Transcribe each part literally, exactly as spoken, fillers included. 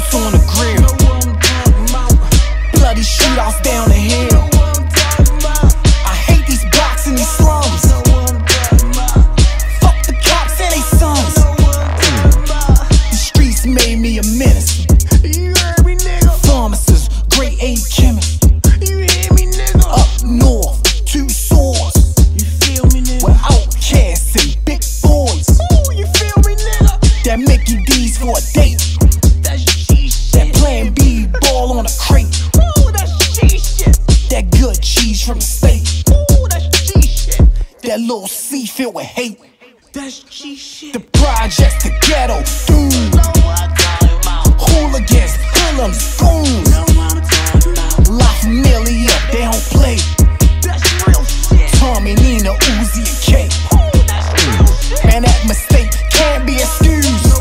house on the grill. Bloody shootouts down the hill. I hate these blocks and these slums. Fuck the cops and they sons. The streets made me a menace. Pharmacists, grade A chemists. Up north, two swords. We're outcasts and big boys. That Mickey D's for a date. From the state. Ooh, that's G shit. That little C filled with hate. That's G shit. The projects, the ghetto, dude. No, hooligans, hoodlums, goons. No, La Familia, they don't play. That's real shit. Tommy, Nina, Uzi, and K. Ooh, that's real shit. Man, that mistake can't be excused. No,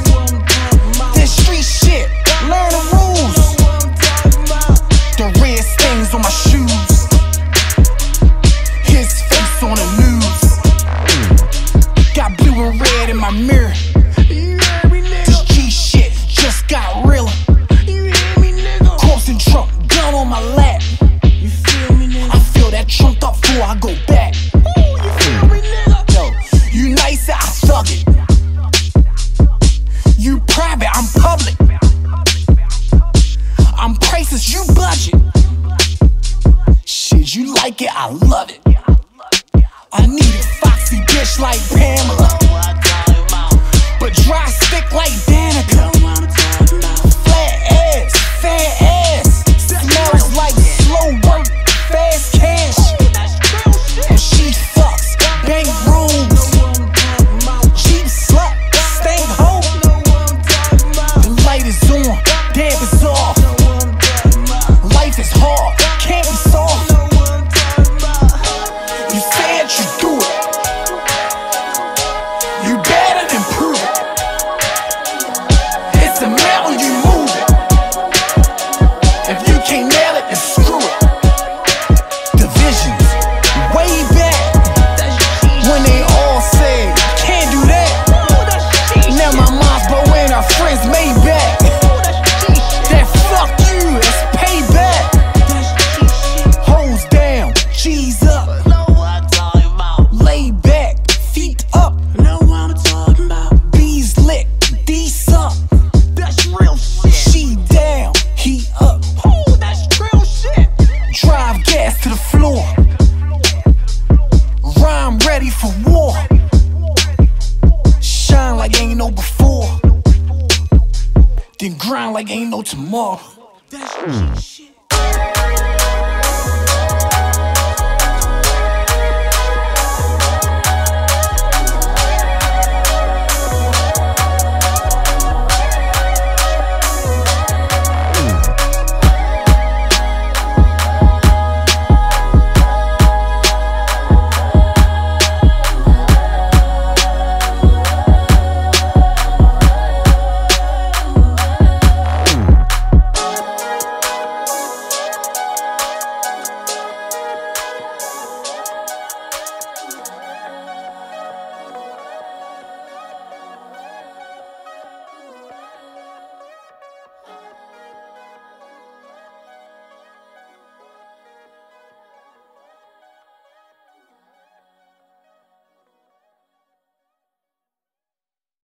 this street shit, learn the rules. No, the red stains on my shoes. On the news, got blue and red in my mirror. This G shit just got realer. Crossing Trump, gun on my lap. I feel that trumped up before I go back. Yo, you nicer, I thug it. You private, I'm public. I'm priceless, you budget. Shit, you like it, I love it. I need a foxy bitch like Pamela, but dry stick like Danica. Flat ass, fat ass, smells like slow work, fast cash. And she fucks bank rooms, cheap slut, stank hoe. The light is on, damn is off. Life is hard, can't be soft. You said you do it. You better than prove it. It's a mountain, you move it. If you can't nail it, then screw it. Divisions, way back when they all said, can't do that. Now my mom's blowing our friends made back. That fuck you, it's payback. Hoes down, G's up. To the floor, rhyme ready for war, shine like ain't no before, then grind like ain't no tomorrow.